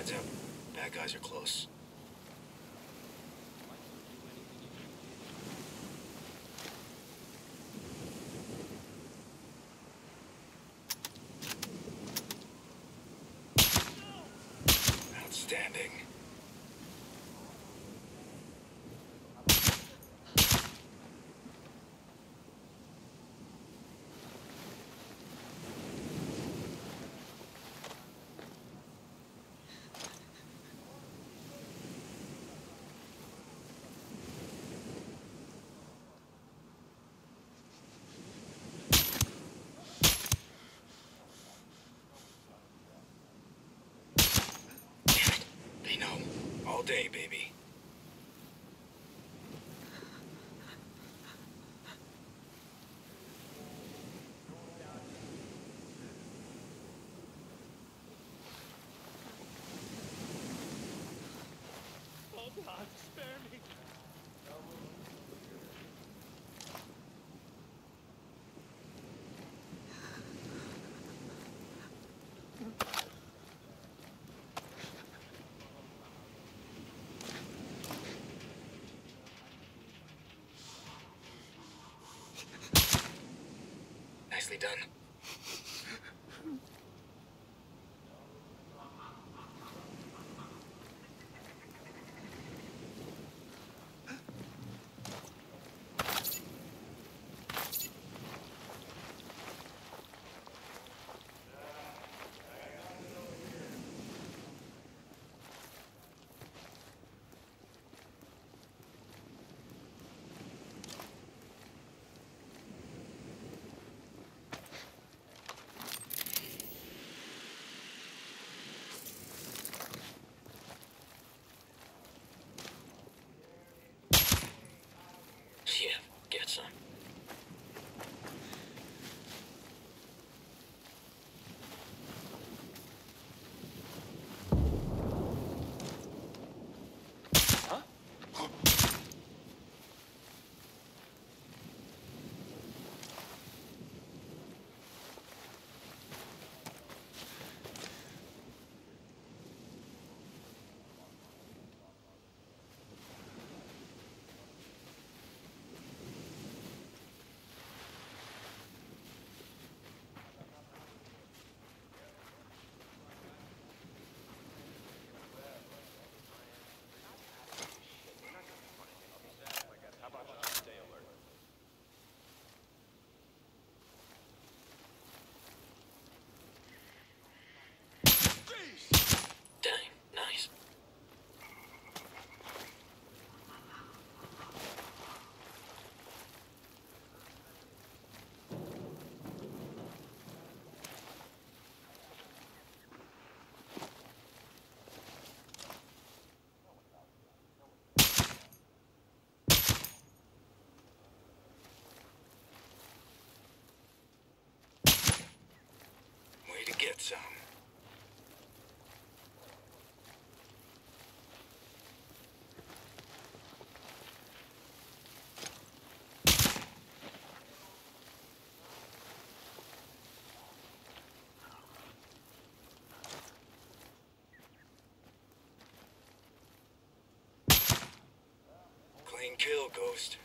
That's him. Bad guys are close. Outstanding. All day, baby. Oh God, spare me. Nicely done. Get some. Huh? To get some. Clean kill, Ghost.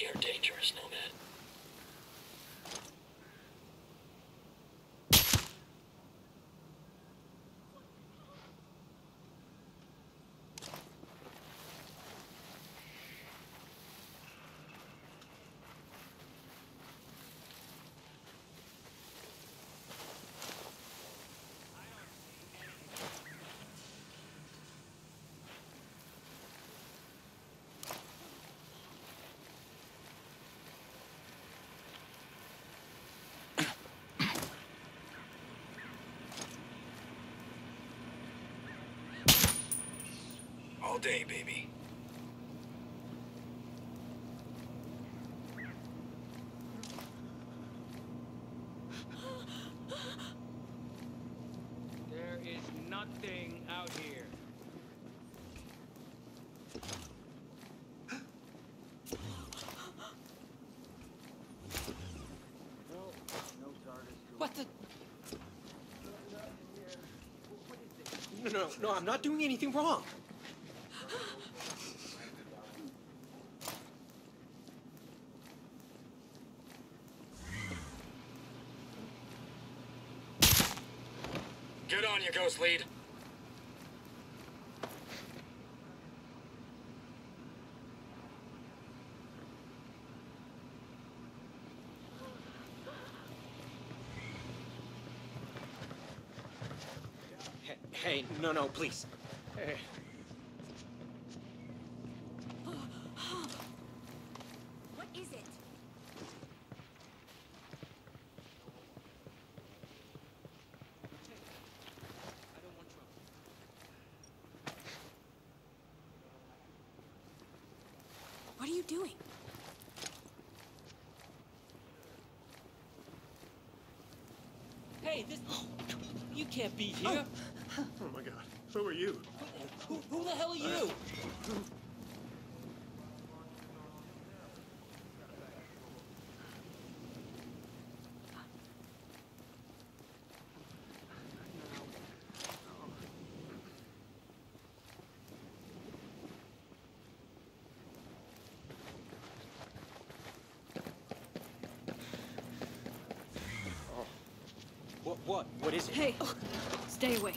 You're dangerous, Nomad. all day, baby. There is nothing out here. What the? No, I'm not doing anything wrong. Good on you, Ghost Lead. Hey, no, please. Hey. What is it? I don't want trouble. What are you doing? Hey, this... You can't be here. Oh. Oh my god, so are you. Who the hell are you? Oh. What is it? Hey, stay away.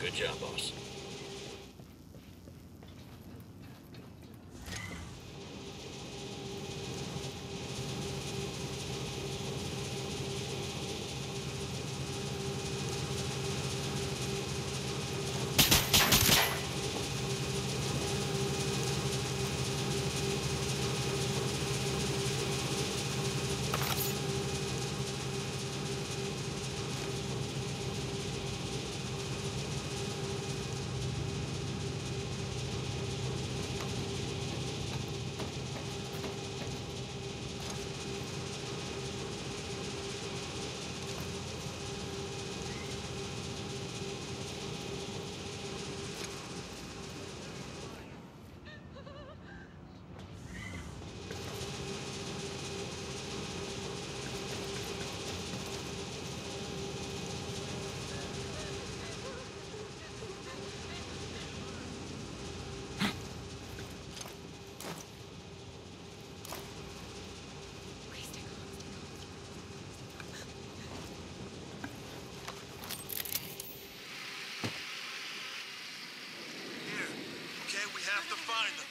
Good job, boss. Have to find them.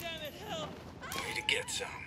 Damn it, help! Way to get some.